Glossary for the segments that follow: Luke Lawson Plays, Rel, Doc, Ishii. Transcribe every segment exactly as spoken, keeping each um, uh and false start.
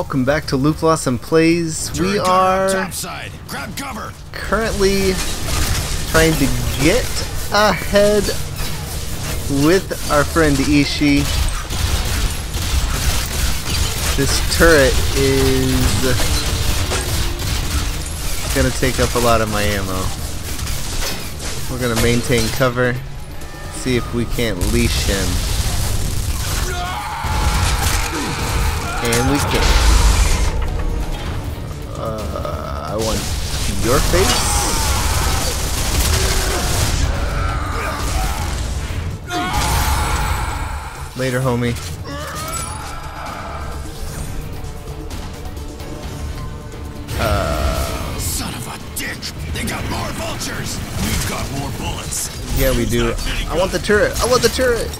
Welcome back to Luke Lawson Plays. We are currently trying to get ahead with our friend Ishii. This turret is gonna take up a lot of my ammo. We're gonna maintain cover, see if we can't leash him. And we can. Uh, I want your face. Later, homie. Uh, Son of a dick! They got more vultures. We've got more bullets. Yeah, we do. I want the turret. I want the turret.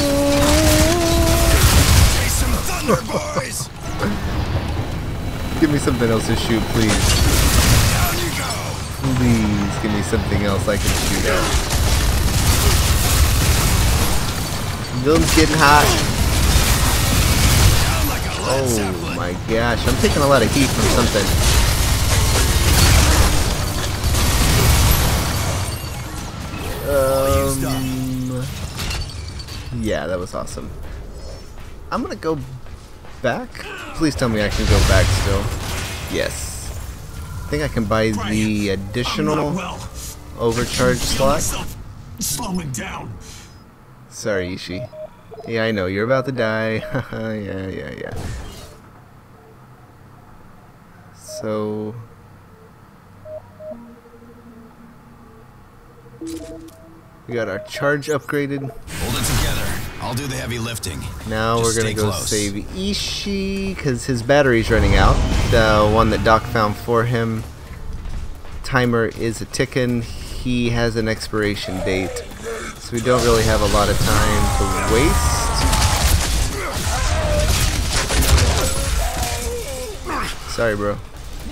Ooh. Boys. Give me something else to shoot, please. Down you go. Please give me something else I can shoot at. Villain's getting hot. Like oh my gosh, I'm taking a lot of heat from something. Um, yeah, that was awesome. I'm gonna go back? Please tell me I can go back still. Yes. I think I can buy the additional overcharge slot. Slowing down. Sorry, Ishii. Yeah, I know. You're about to die. yeah, yeah, yeah. So... we got our charge upgraded. Hold it together. I'll do the heavy lifting. Now just we're gonna go close. Save Ishii because his battery's running out. The one that Doc found for him. Timer is a ticking. He has an expiration date, so we don't really have a lot of time to waste. Sorry, bro.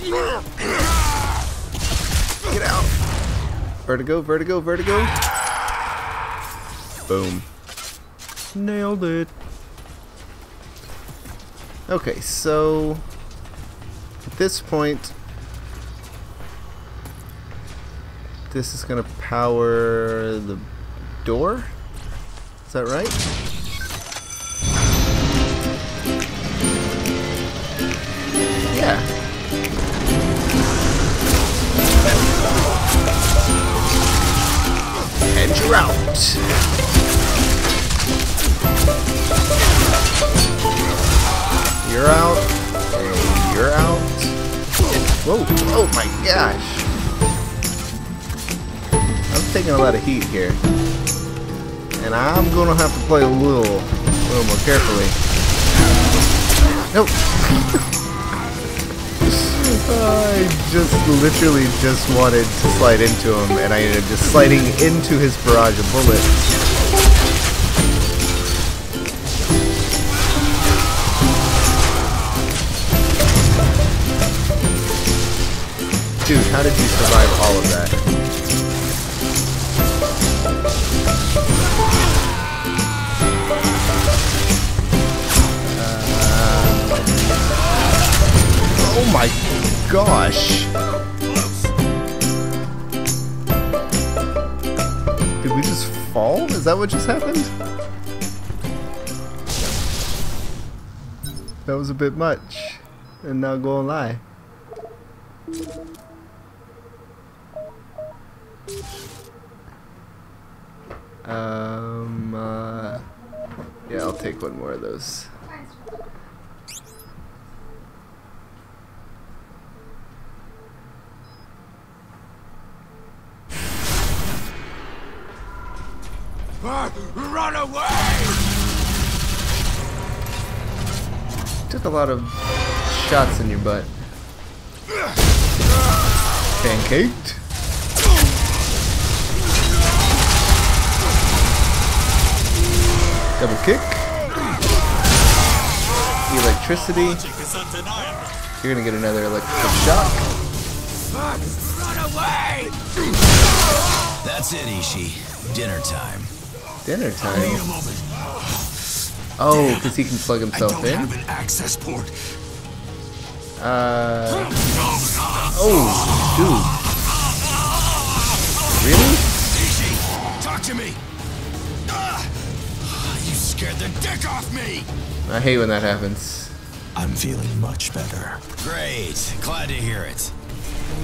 Get out! Vertigo, vertigo, vertigo. Boom. Nailed it. Okay, so at this point, this is gonna power the door. Is that right? Yeah. And you're out. You're out, and you're out. Whoa, oh my gosh. I'm taking a lot of heat here. And I'm gonna have to play a little, a little more carefully. Nope. I just literally just wanted to slide into him, and I ended up just sliding into his barrage of bullets. Dude, how did you survive all of that? Uh, oh my gosh! Did we just fall? Is that what just happened? That was a bit much. And now go and lie. Um, uh, yeah, I'll take one more of those. Run away! Took a lot of shots in your butt. Pancaked. Double kick. Electricity. You're gonna get another electric shock. Run away! That's it, Ishii. Dinner time. Dinner time. Oh, because he can plug himself in. I don't have an access port. Uh. Oh, dude. Really? Ishii, talk to me. Uh, you scared the dick off me. I hate when that happens. I'm feeling much better. Great. Glad to hear it.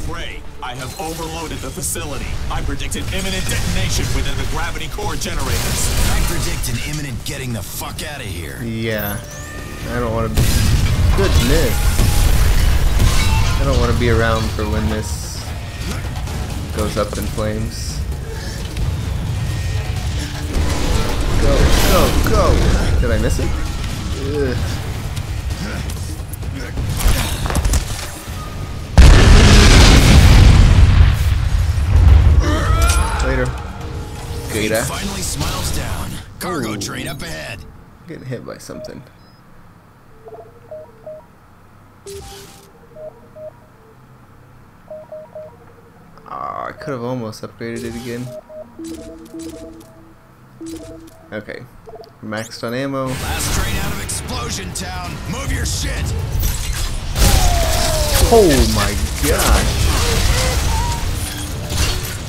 Ray, I have overloaded the facility. I predicted imminent detonation within the gravity core generators. I predict an imminent getting the fuck out of here. Yeah. I don't want to be... Goodness. I don't want to be around for when this goes up in flames. Go, go, go! Did I miss it? Ugh. He finally smiles down. Cargo Ooh. Train up ahead. Getting hit by something. Ah, oh, I could have almost upgraded it again. Okay, maxed on ammo. Last train out of Explosion Town. Move your shit. Oh my gosh,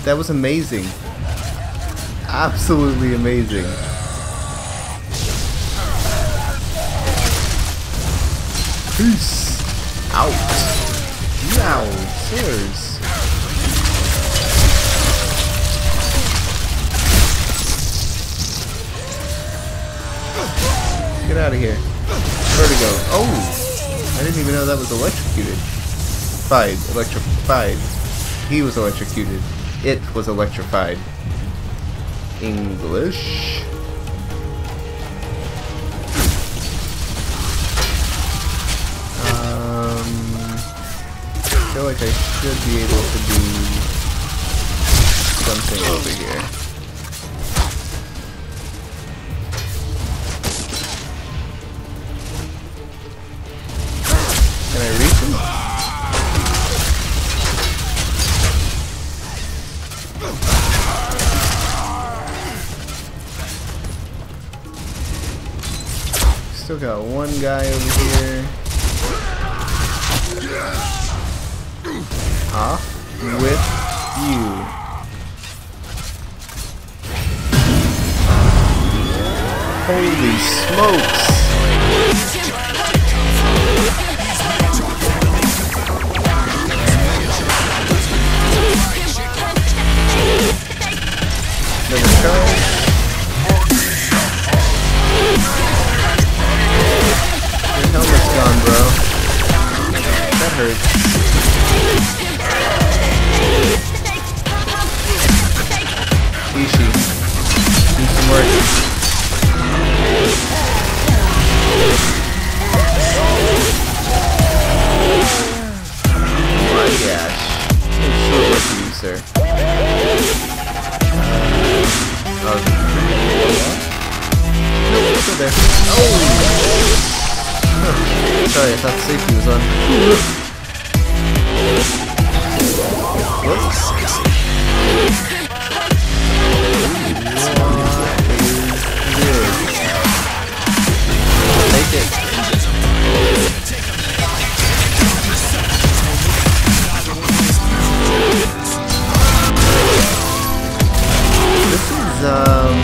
that was amazing. Absolutely amazing. Peace out. Now, cheers. Get out of here. Vertigo. Oh, I didn't even know that was electrocuted. Fied. Electrified. He was electrocuted. It was electrified. English. Um, I feel like I should be able to do something over here. Can I reach him? Still got one guy over here. Off with you. Holy smokes! There we go. Gone, bro. That hurts. Ishii. Do some work. Oh my gosh. It's short work for you, sir. Uh, oh. Nope, it's still there. Oh! Sorry, I thought safety was on. Take it. This is um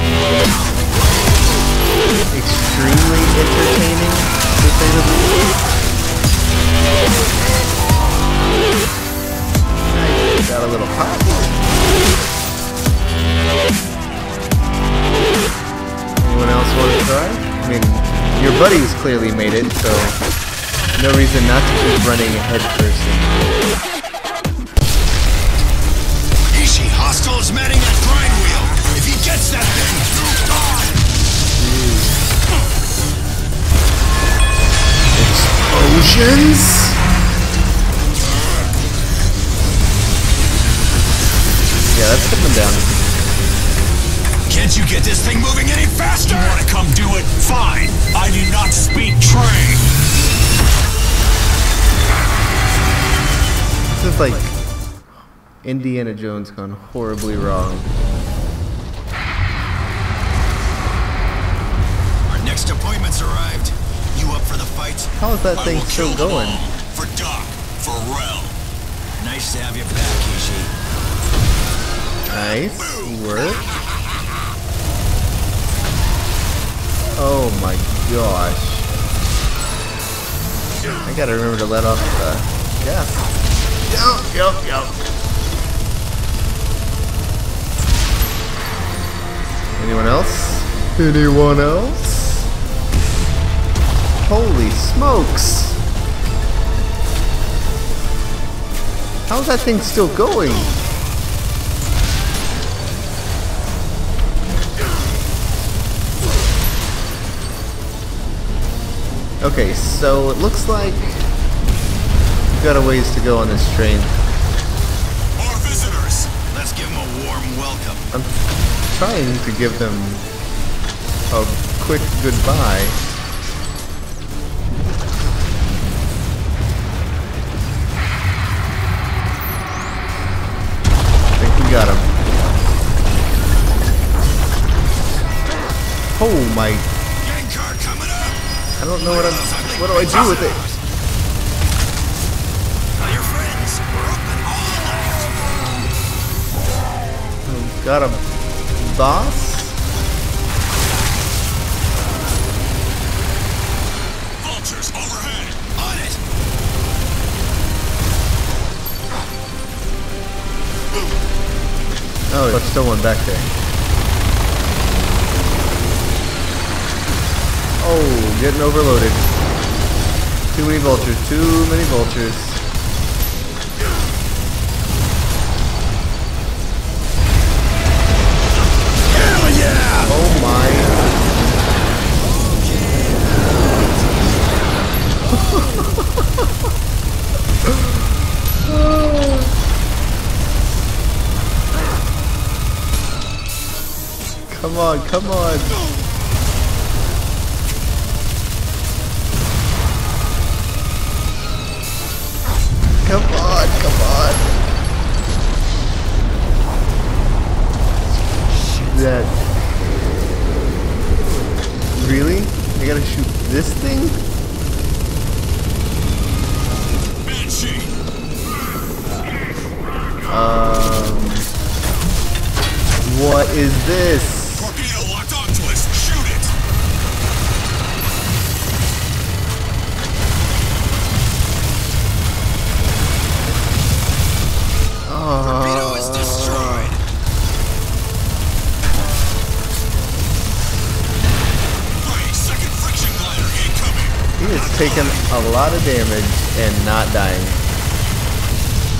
extremely entertaining. I got a little pop. Anyone else want to try? I mean, your buddies clearly made it, so no reason not to keep running ahead person. Ishii, hostile is manning that grind wheel. If he gets that thing, move on. Oceans? Yeah, that's coming down. Can't you get this thing moving any faster? You wanna come do it? Fine. I do not speak train. This is like Indiana Jones gone horribly wrong. Our next appointment's arrived. Up for the fight. How is that thing still going? for Doc, for Rel. Nice to have you back, Ishii. Nice work. Oh my gosh. I gotta remember to let off the gas. Yup, yup, yup. Anyone else? Anyone else? Holy smokes! How's that thing still going? Okay, so it looks like we've got a ways to go on this train. More visitors! Let's give them a warm welcome. I'm trying to give them a quick goodbye. Got him. Oh my. I don't know what I'm. What do I do with it? I've got a boss? Vultures overhead. On it. Oh, there's still one back there. Oh, getting overloaded. Too many vultures, too many vultures. Hell yeah! Oh my. Oh. Come on, come on! Come on, come on! That... Really? I gotta shoot this thing? Um... What is this? Taking a lot of damage and not dying.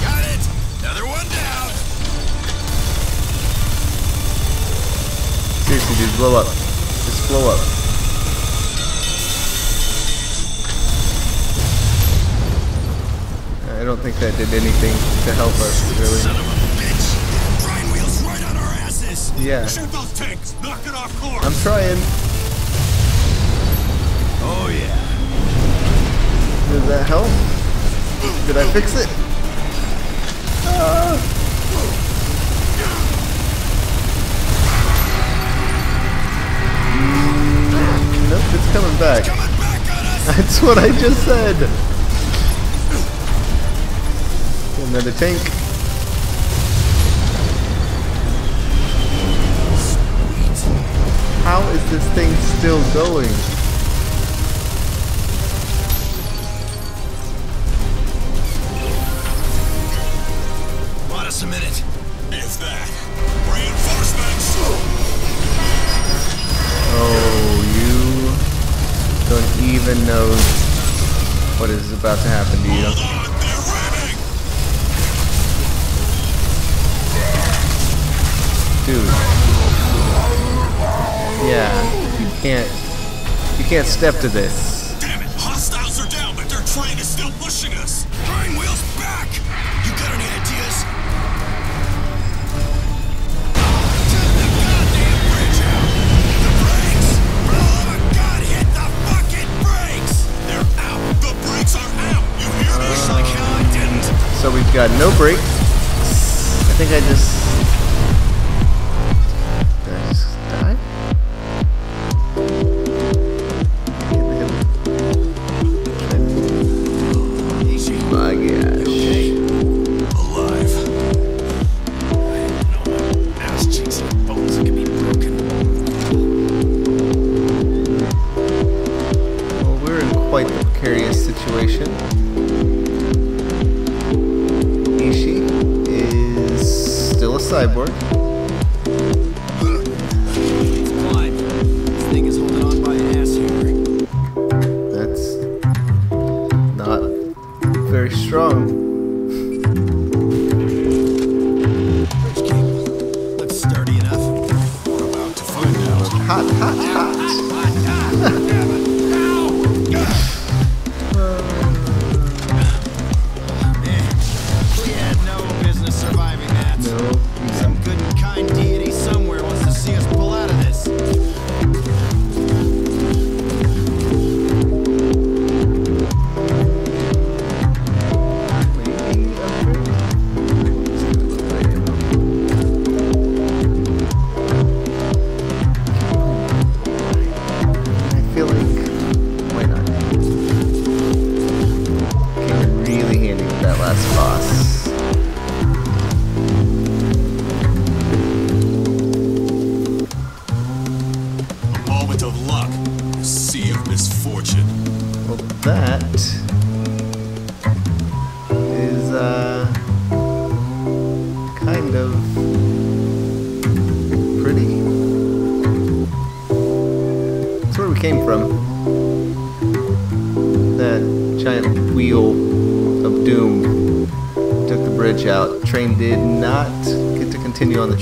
Got it! Another one down! Seriously, dude, blow up. Just blow up. I don't think that did anything to help us, really. Son of a bitch! Brine wheels right on our asses! Yeah. Shoot those tanks! Knock it off course! I'm trying. Oh yeah. Did that help? Did I fix it? Ah. Mm, nope, it's coming back. That's what I just said. Another tank. How is this thing still going? A minute, if that. Reinforcements. Oh, you don't even know what is about to happen to you. Hold on, they're ramming. Dude. Yeah, you can't. You can't step to this. Damn it! Hostiles are down, but their train is still pushing us. Train wheels back. You got any ideas? So we've got no brakes. I think I just... Did I just die? I can't think of it. hot, hot, hot. Man, we had no business surviving that. No. Some good and kind deity somewhere wants to see us pull out of this.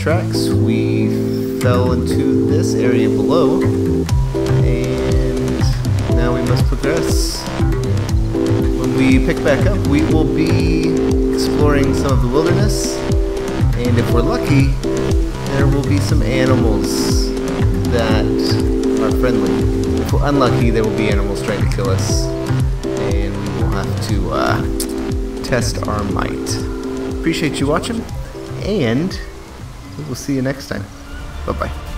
Tracks, we fell into this area below, and now we must progress. When we pick back up, we will be exploring some of the wilderness, and if we're lucky, there will be some animals that are friendly. If we're unlucky, there will be animals trying to kill us, and we will have to uh, test our might. Appreciate you watching, and we'll see you next time. Bye-bye.